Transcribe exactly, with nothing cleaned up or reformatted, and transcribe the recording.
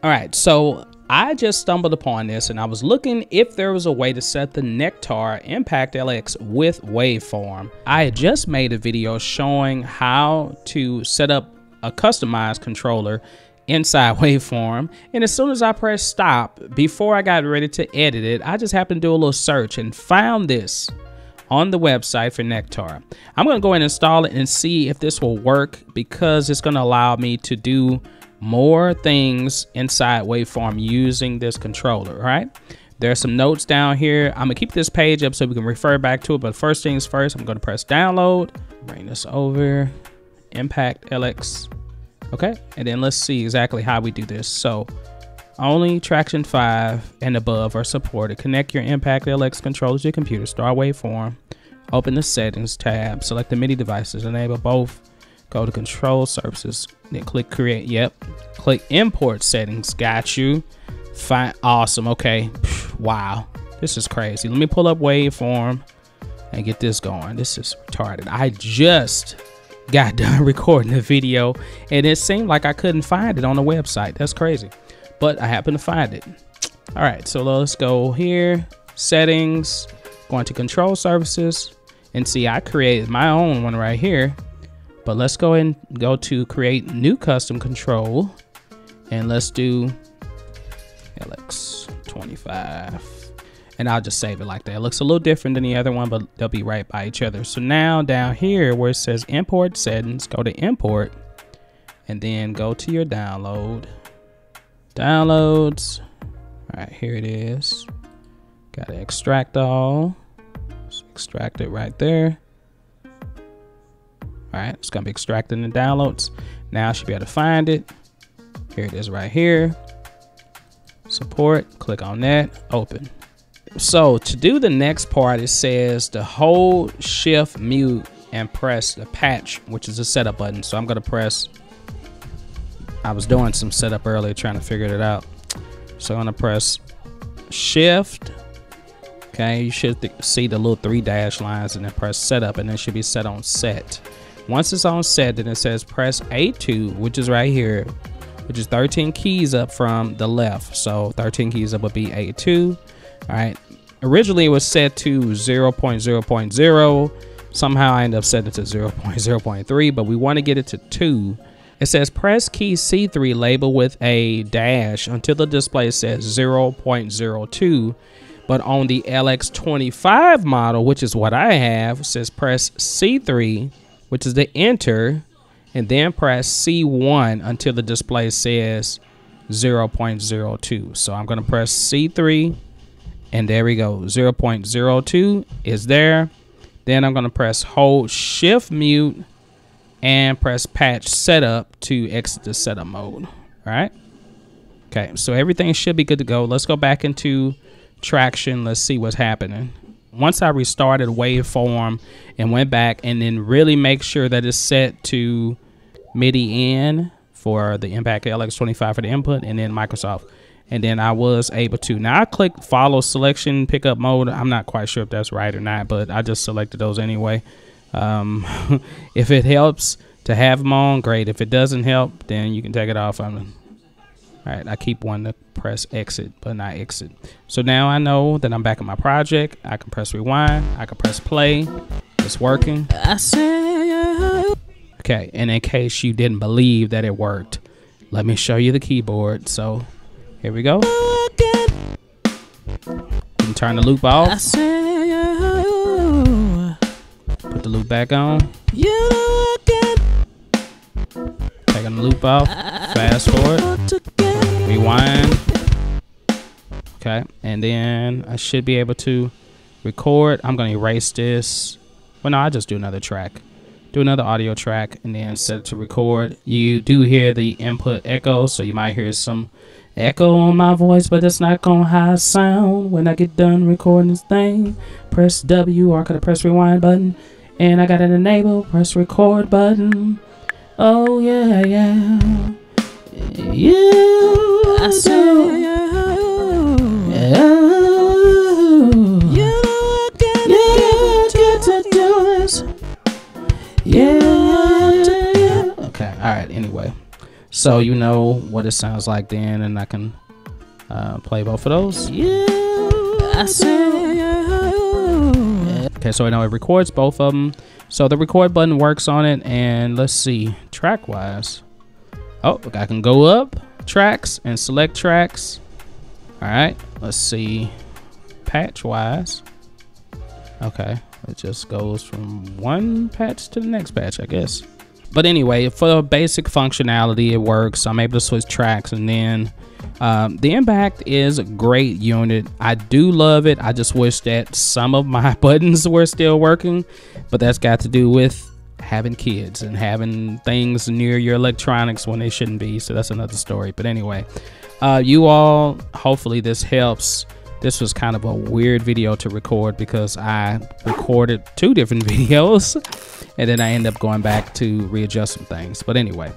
All right, so I just stumbled upon this and I was looking if there was a way to set the Nektar Impact L X with Waveform. I had just made a video showing how to set up a customized controller inside Waveform, and as soon as I pressed stop, before I got ready to edit it, I just happened to do a little search and found this on the website for Nektar. I'm gonna go ahead and install it and see if this will work, because it's gonna allow me to do more things inside Waveform using this controller. All right, there's some notes down here. I'm gonna keep this page up so we can refer back to it, but first things first, I'm gonna press download, bring this over, Impact L X. Okay, and then let's see exactly how we do this. So only Traction five and above are supported. Connect your Impact L X controller to your computer. Start Waveform, open the settings tab, select the MIDI devices, enable both. Go to control services, then click create. Yep, click import settings. Got you. Fine. Awesome. Okay. Wow, this is crazy. Let me pull up Waveform and get this going. This is retarded. I just got done recording the video and it seemed like I couldn't find it on the website. That's crazy, but I happened to find it. All right, so let's go here, settings, going to control services, and see I created my own one right here. But let's go and go to create new custom control, and let's do L X twenty-five, and I'll just save it like that. It looks a little different than the other one, but they'll be right by each other. So now down here where it says import settings, go to import and then go to your download downloads. All right, here it is. Gotta extract all. Let's extract it right there. All right, it's gonna be extracting the downloads. Now I should be able to find it. Here it is right here. Support, click on that, open. So to do the next part, it says to hold shift mute and press the patch, which is the setup button. So I'm gonna press, I was doing some setup earlier trying to figure it out. So I'm gonna press shift. Okay, you should th- see the little three dash lines, and then press setup, and it should be set on set. Once it's on set, then it says press A two, which is right here, which is thirteen keys up from the left. So thirteen keys up would be A two. All right. Originally it was set to zero point zero point zero. Somehow I ended up setting it to zero point zero point three, but we want to get it to two. It says press key C three label with a dash until the display says zero point zero two. But on the L X twenty-five model, which is what I have, says press C three, which is the enter, and then press C one until the display says zero point zero two. So I'm gonna press C three, and there we go, zero point zero two is there. Then I'm gonna press hold shift mute and press patch setup to exit the setup mode, all right? Okay, so everything should be good to go. Let's go back into Traction, let's see what's happening. Once I restarted Waveform and went back, and then really make sure that it's set to MIDI in for the Impact L X twenty-five for the input, and then Microsoft. And then I was able to. Now I clicked follow selection pickup mode. I'm not quite sure if that's right or not, but I just selected those anyway. Um, if it helps to have them on, great. If it doesn't help, then you can take it off. I'm, all right, I keep wanting to press exit, but not exit. So now I know that I'm back in my project. I can press rewind, I can press play. It's working. Okay, and in case you didn't believe that it worked, let me show you the keyboard. So here we go. You can turn the loop off. Put the loop back on. Taking the loop off. Fast forward. Rewind. Okay, and then I should be able to record. I'm gonna erase this. Well, no, I'll just do another track. Do another audio track and then set it to record. You do hear the input echo, so you might hear some echo on my voice, but it's not gonna high sound when I get done recording this thing. Press W, or I could press rewind button, and I got an enable, press record button. Oh yeah, yeah. You, I do. You, you, you get to do this. Yeah. Okay. All right. Anyway, so you know what it sounds like then, and I can uh, play both of those. Yeah, I see. Yeah. Okay, so I know it records both of them. So the record button works on it, and let's see, track wise. Oh, I can go up, tracks, and select tracks. All right, let's see, patch wise. Okay, it just goes from one patch to the next patch, I guess. But anyway, for basic functionality, it works. I'm able to switch tracks, and then um, the Impact is a great unit. I do love it. I just wish that some of my buttons were still working, but that's got to do with having kids and having things near your electronics when they shouldn't be. So that's another story. But anyway, uh, you all, hopefully this helps. This was kind of a weird video to record because I recorded two different videos and then I end up going back to readjust some things. But anyway.